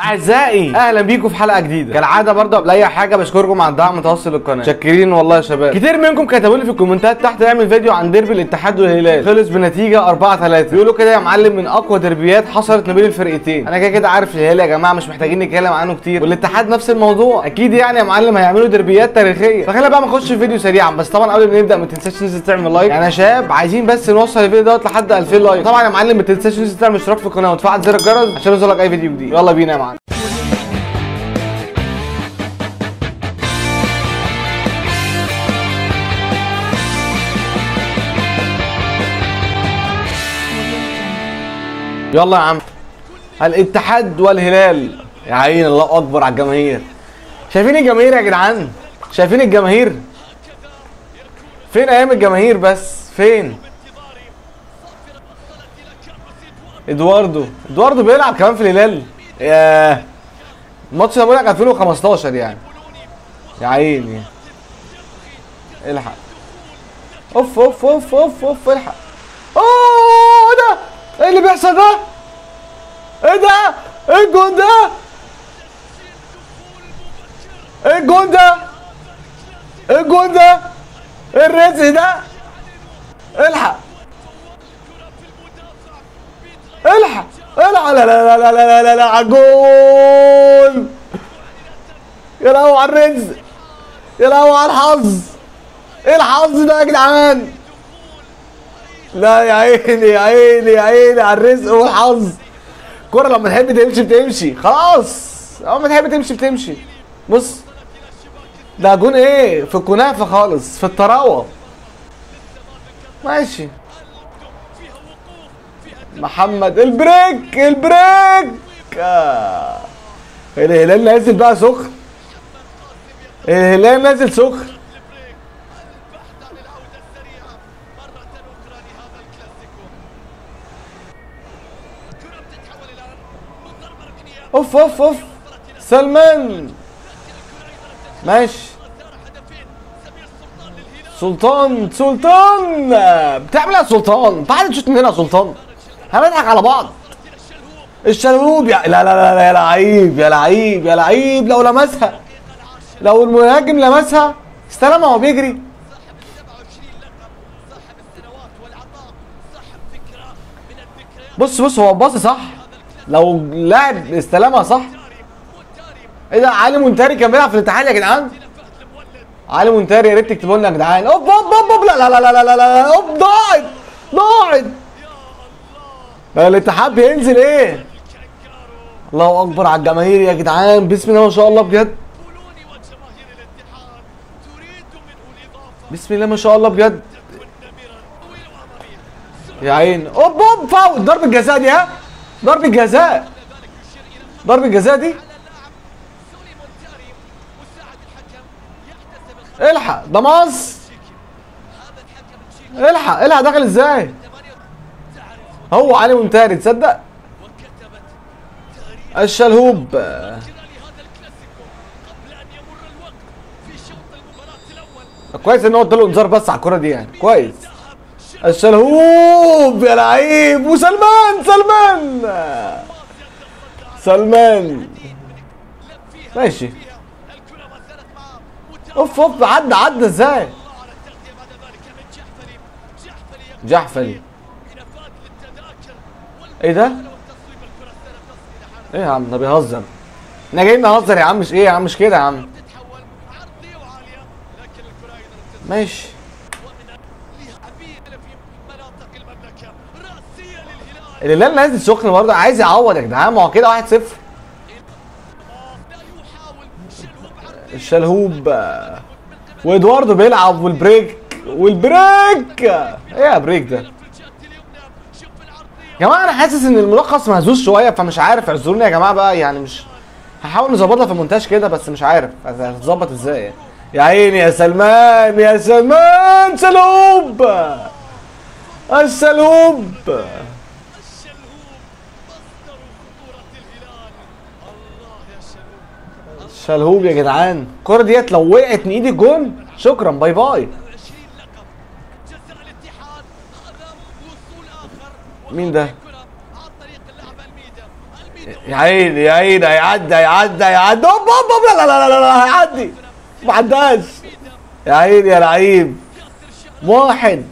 اعزائي اهلا بيكم في حلقه جديده كالعاده. برضه قبل اي حاجه بشكركم على الدعم المتواصل للقناه، متشكرين والله يا شباب. كتير منكم كتبوا لي في الكومنتات تحت اعمل فيديو عن ديربي الاتحاد والهلال خلص بنتيجه 4-3، بيقولوا كده يا معلم من اقوى ديربيات حصلت ما بين الفرقتين. انا كده كده عارف الهلال يا جماعه، مش محتاجين نتكلم عنه كتير، والاتحاد نفس الموضوع اكيد يعني يا معلم هيعملوا ديربيات تاريخيه. فخلينا بقى نخش في الفيديو سريعا، بس طبعا قبل ما نبدا ما تنساش تنزل تعمل لايك يعني يا شباب، عايزين بس نوصل الفيديو دوت لحد 2000 لايك. طبعا يا معلم ما تنساش تنزل تعمل اشتراك في القناه وتفعل زر الجرس عشان يوصلك اي فيديو جديد. يلا بينا يا معلم. يلا يا عم، الاتحاد والهلال يا عين، الله اكبر على الجماهير. شايفين الجماهير يا جدعان؟ شايفين الجماهير؟ فين ايام الجماهير بس؟ فين؟ ادواردو بيلعب كمان في الهلال؟ ياه، الماتش ده بقول لك 2015 يعني يا عيني. الحق، اوف اوف اوف اوف اوف، الحق. اوه ده ايه اللي بيحصل ده؟ ايه ده؟ ايه الجون ده؟ ايه الجون ده؟ ايه الجون ده؟ ايه الرزق ده؟ الحق الحق الحق، لا لا لا لا لا لا، على الجول، يا لهوي على الرزق، يا لهوي على الحظ. ايه الحظ ده يا جدعان؟ لا يا عيني يا عيني يا عيني على الرزق والحظ. الكورة لما تحب تمشي بتمشي، خلاص لما تحب تمشي بتمشي. بص ده جون ايه، في الكنافة خالص، في الطراوة. ماشي محمد، البريك البريك. الهلال نازل بقى سخن، الهلال نازل سخن. اوف اوف اوف، سلمان ماشي، سلطان بتعمل يا سلطان؟ تعالى تشوت من هنا يا سلطان، هنضحك على بعض. الشلهوب يا لا لا لا، يا لعيب يا لعيب يا لعيب. لو لمسها، لو المهاجم لمسها، استلمها وهو بيجري. بص بص، هو باص صح، لو اللاعب استلمها صح. ايه ده، علي مونتاري كان بيلعب في الاتحاد يا جدعان. علي مونتاري، يا ريت تكتبوا لنا يا جدعان. اوب اوب اوب اوب، لا لا لا لا لا لا، اوب ضاعت ضاعت. الاتحاد بينزل ايه؟ الله اكبر على الجماهير يا جدعان، بسم الله ما شاء الله بجد. بسم الله ما شاء الله بجد يا عين. اوب اوب، فاول، ضربة جزاء دي، ها؟ ضربة جزاء، ضربة جزاء دي. الحق ده مصر، الحق الحق، دخل ازاي؟ هو علي مونتاري، تصدق؟ الشلهوب. كويس ان هو اداله انذار بس على الكرة دي يعني، كويس. الشلهوب يا لعيب، وسلمان سلمان ماشي. اوف اوف، عدى ازاي؟ جحفلي، ايه ده؟ ايه يا عم ده بيهزر؟ احنا جايين نهزر يا عم، مش ايه يا عم، مش كده يا عم. ماشي الهلال نازل سخن برضه، عايز يعوض يا جدعان، ما هو كده 1-0. الشلهوب، وادواردو بيلعب، والبريك. ايه يا بريك ده؟ يا جماعه انا حاسس ان الملخص مهزوز شويه، فمش عارف، اعذروني يا جماعه بقى يعني، مش هحاول نظبطها في المونتاج كده، بس مش عارف هتظبط ازاي يعني. يا عيني يا سلمان يا سلمان، سلوب السلوب. الشلهوب يا جدعان، الكوره ديت لو وقعت من ايد الجون شكرا، باي باي. مين ده؟ يا عيني يا عيني هيعدي هيعدي هيعدي هوب هوب لا لا لا لا هيعدي ما عداش. يا عيني يا لعيب. واحد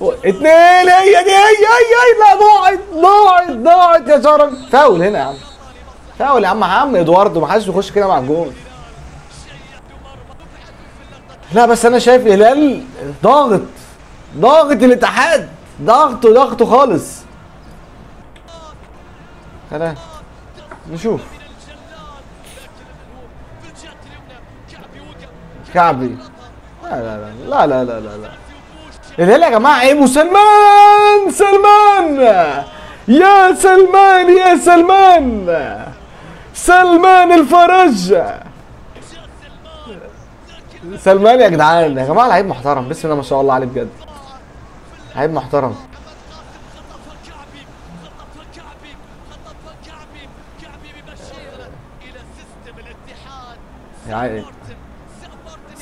اثنين هي دي هي لا نقعد نقعد نقعد يا زهرة. فاول هنا يا عم فاول يا عم عم ادواردو ما حدش يخش كده مع الجول. لا بس انا شايف الهلال ضاغط ضاغط الاتحاد ضغطه ضغطه خالص. خلاص نشوف كعبي. لا لا لا لا لا لا الهلال يا جماعه عيبه. سلمان سلمان يا سلمان يا سلمان سلمان الفرج. سلمان يا جدعان يا جماعه لعيب محترم بسم الله ما شاء الله عليه بجد لعيب محترم. يا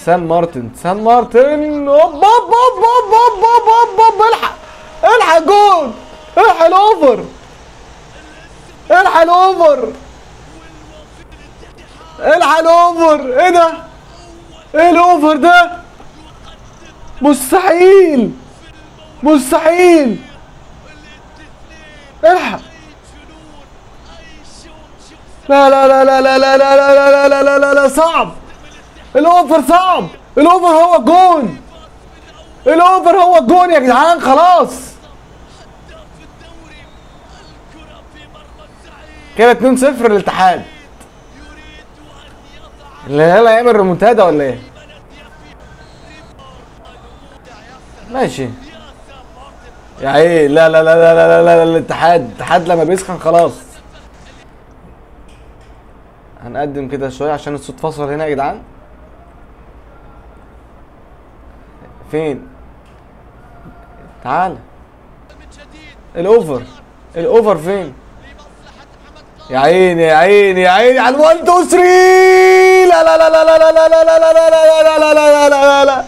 سان مارتن سان مارتن هوب هوب هوب هوب هوب هوب الحق الحق جول الحق الاوفر الحق الاوفر الحق الاوفر. ايه ده؟ ايه الاوفر ده؟ مستحيل مستحيل الحق. لا لا لا لا لا لا لا لا لا لا لا صعب الاوفر صعب الاوفر هو الجون الاوفر هو الجون يا جدعان خلاص كده 2-0 للاتحاد. الهلال هيعمل ريمونتادا ولا ايه؟ ماشي يا عيني. لا لا لا لا لا لا الاتحاد الاتحاد لما بيسخن خلاص. هنقدم كده شويه عشان الصوت فصل هنا يا جدعان. فين؟ تعال الاوفر الاوفر فين؟ يا عيني يا عيني يا عيني على 1 2 3. لا لا لا لا لا لا لا لا لا لا لا لا لا لا لا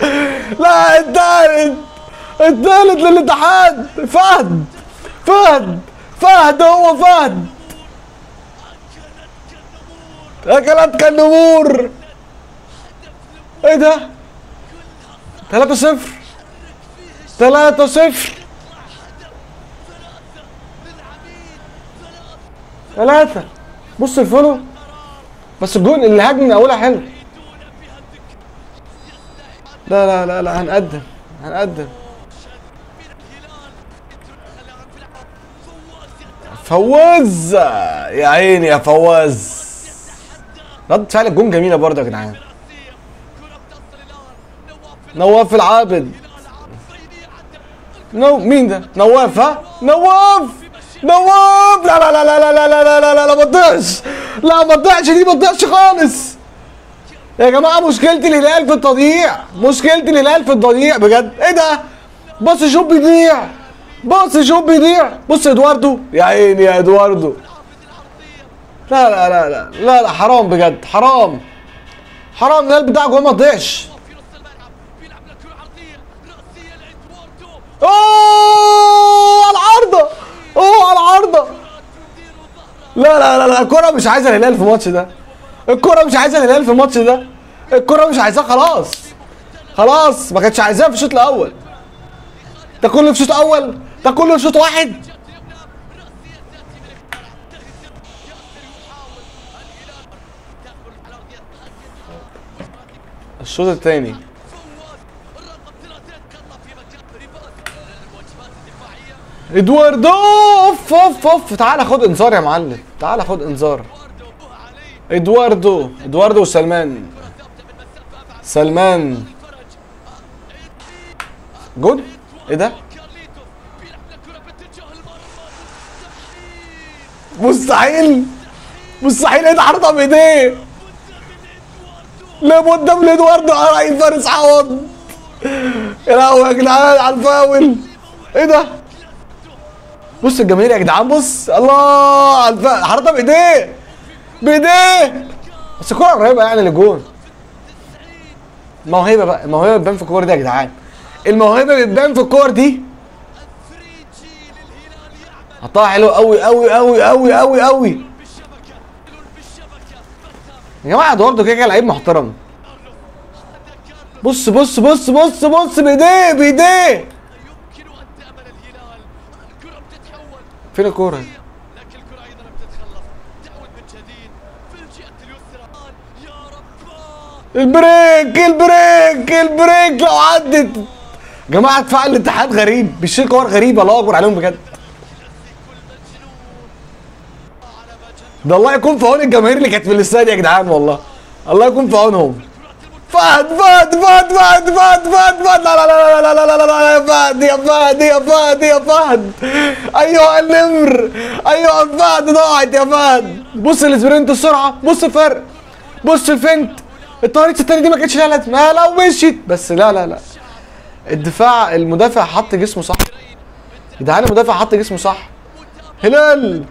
الثالث الثالث للاتحاد. فهد فهد فهد هو فهد اكلت كالنمور. ايه ده؟ 3-0 3-0 3. بص الفولو بس الجون اللي هاج من اولها حلو. لا لا لا لا هنقدم هنقدم. فواز يا عيني يا فواز. رد فعل الجون جميله برضه يا جدعان. نواف العابد نو مين ده؟ نواف ها؟ نواف نواف لا لا لا لا لا لا لا لا لا لا ما تضيعش لا ما تضيعش دي ما تضيعش خالص يا جماعه. مشكلة الهلال في التضييع مشكلة الهلال في التضييع بجد. ايه ده؟ بص شوف بيضيع بص شوف بيضيع. بص ادواردو يا عيني يا ادواردو. لا لا لا لا لا لا حرام بجد حرام حرام الهلال بتاعك وما تضيعش. اوه على العارضه اوه على العارضه. لا لا لا لا الكره مش عايزه الهلال في الماتش ده الكره مش عايزه الهلال في الماتش ده الكره مش عايزاه خلاص خلاص ما كانتش عايزاها في الشوط الاول ده كله في شوط اول ده كله في شوط واحد. الشوط الثاني ادواردو اوف اوف اوف. تعالى خد انذار يا معلم تعالى خد انذار. ادواردو ادواردو وسلمان سلمان جول. ايه ده؟ مستحيل مستحيل ايه ده؟ عرضها بايديه لابد من ادواردو قرايب فارس عوض. يا لهوي يا جدعان على الفاول. ايه ده؟ بص الجماهير يا جدعان بص الله على الفرق حاططها بايديه بايديه بس الكوره قريبه يعني للجون. موهبه بقى الموهبه بتبان في الكور دي يا جدعان الموهبه بتبان في الكور دي. حطها حلو قوي قوي قوي قوي قوي قوي يا جماعه ادواردو كده لعيب محترم. بص بص بص بص بص بايديه بايديه. فين الكوره؟ لكن الكوره ايضا بتتخلص. تعود من جديد في الجهه اليسرى. يا رب البريك البريك البريك لو عدت. جماعه دفاع الاتحاد غريب، بيشيل كور غريبه، الله اكبر عليهم بجد. ده الله يكون في عون الجماهير اللي كانت في الاستاد يا جدعان والله. الله يكون في عونهم. فهد فهد فهد فهد فهد فهد فهد لا لا لا لا لا لا يا فهد يا فهد يا فهد يا فهد. ايوه النمر، ايوه فهد ضاعت يا فهد. بص الاسبرنت، السرعه، بص الفرق، بص الفنت. الطريقه الثانيه دي ما كانتش لها لازمه لو مشيت بس. لا لا لا الدفاع، المدافع حط جسمه صح يا جدعان، المدافع حط جسمه صح. هلال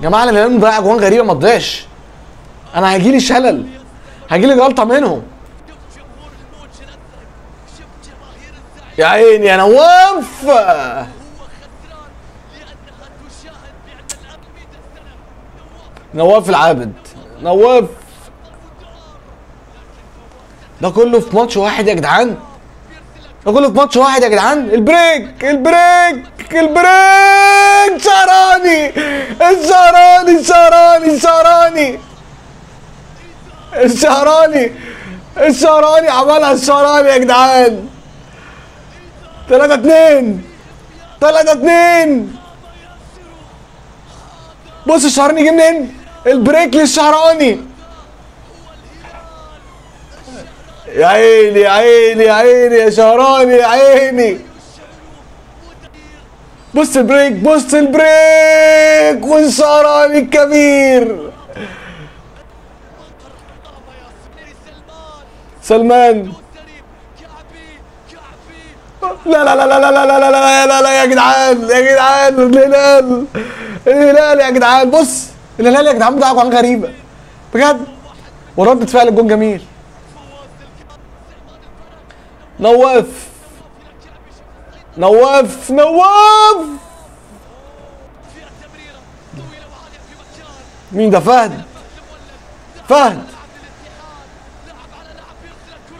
يا جماعه الهلال مضيع جوان غريبه ما تضيعش. انا هيجي لي شلل، هيجي لي جلطه منهم. يا عيني يا نواف. نواف العابد، نواف. ده كله في ماتش واحد يا جدعان، ده كله في ماتش واحد يا جدعان. البريك البريك البريك. سهراني السهراني السهراني السهراني السهراني السهراني عملها السهراني يا جدعان. 3-2 3-2. بص الشهراني جه منين؟ البريك للشهراني. يا عيني يا عيني يا عيني يا شهراني يا عيني. بص البريك، بص البريك والسهراني الكبير. سلمان لا لا لا لا لا لا لا لا لا لا يا جدعان يا جدعان. الهلال الهلال يا جدعان، بص الهلال يا جدعان بتاع جوان غريبه بجد، وردة فعل الجون جميل. نواف نواف نواف. مين ده؟ فهد فهد.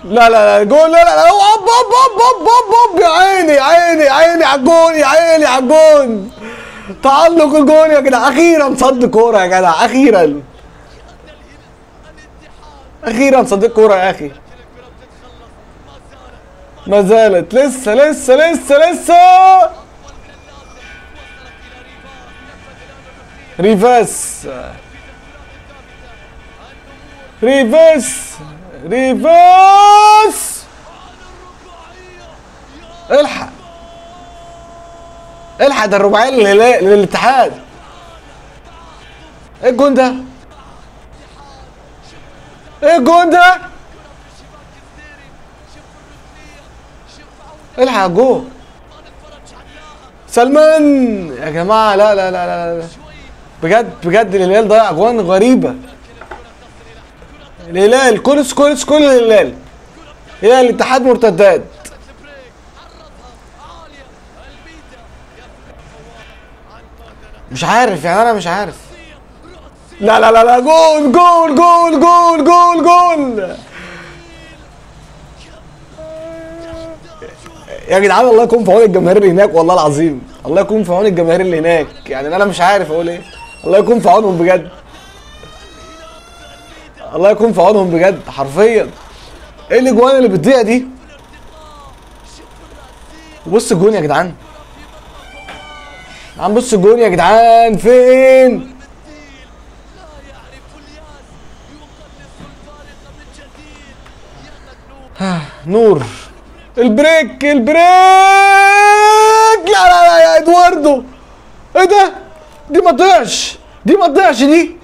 لا لا لا جول، لا لا لا اوب اوب اوب اوب اوب. يا عيني يا عيني يا عيني على الجون، يا عيني على الجون. تعلق الجون يا جدع، اخيرا صد كوره يا جدع، اخيرا اخيرا صد كوره يا اخي. ما زالت لسه لسه لسه لسه. ريفاس ريفاس ريفاس. الحق الحق، ده الرباعيه للاتحاد. ايه الجون ده؟ ايه الجون ده؟ الحق جول سلمان يا جماعه. لا لا لا لا, لا. بجد بجد الهلال ضيع جوان غريبه. الهلال كل سكور كل الهلال. الهلال الاتحاد مرتدات. مش عارف يعني، انا مش عارف. لا لا لا لا جول جول جول جول جول جول يا جدعان. الله يكون في عون الجماهير اللي هناك والله العظيم. الله يكون في عون الجماهير اللي هناك، يعني انا مش عارف اقول ايه. الله يكون في عونهم بجد، الله يكون في عونهم بجد حرفيا. ايه الاجوان اللي بتضيع دي؟ بص الجون يا جدعان، عم بص الجون يا جدعان فين؟ نور البريك البريك. لا لا لا يا ادواردو، ايه ده؟ دي ما تضيعش، دي ما تضيعش دي.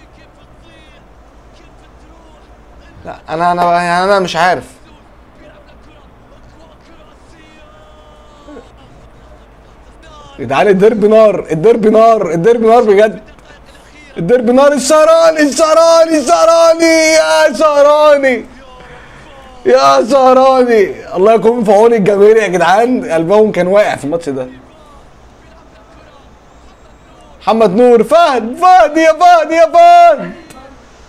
لا انا يعني انا مش عارف. يا جدعان الديربي نار، الديربي نار، الديربي نار بجد، الديربي نار. السهراني السهراني السهراني يا سهراني يا سهراني الله يكون في عون الجماهير يا جدعان، قلبهم كان واقع في الماتش ده. محمد نور، فهد فهد يا فهد يا فهد،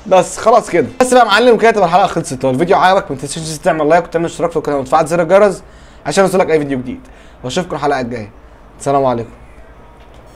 بس خلاص كده. بس بقى يا معلم كده تبقى الحلقه خلصت. لو الفيديو عجبك ما تنساش تعمل لايك وتعمل اشتراك في القناه وتفعل زر الجرس عشان يوصلك اي فيديو جديد، واشوفكم الحلقه الجايه. السلام عليكم.